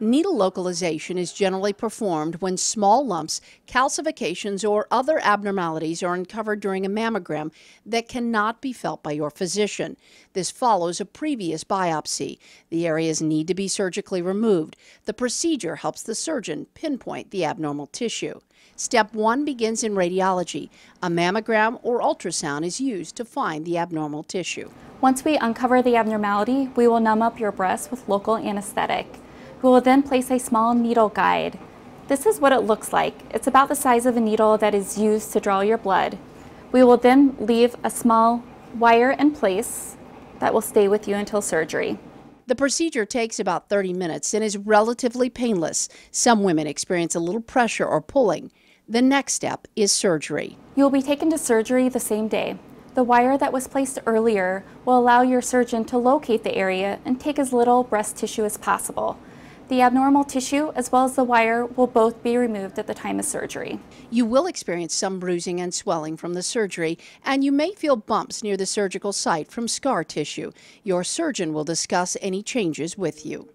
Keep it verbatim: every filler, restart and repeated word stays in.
Needle localization is generally performed when small lumps, calcifications, or other abnormalities are uncovered during a mammogram that cannot be felt by your physician. This follows a previous biopsy. The areas need to be surgically removed. The procedure helps the surgeon pinpoint the abnormal tissue. Step one begins in radiology. A mammogram or ultrasound is used to find the abnormal tissue. Once we uncover the abnormality, we will numb up your breast with local anesthetic. We will then place a small needle guide. This is what it looks like. It's about the size of a needle that is used to draw your blood. We will then leave a small wire in place that will stay with you until surgery. The procedure takes about thirty minutes and is relatively painless. Some women experience a little pressure or pulling. The next step is surgery. You'll be taken to surgery the same day. The wire that was placed earlier will allow your surgeon to locate the area and take as little breast tissue as possible. The abnormal tissue as well as the wire will both be removed at the time of surgery. You will experience some bruising and swelling from the surgery, and you may feel bumps near the surgical site from scar tissue. Your surgeon will discuss any changes with you.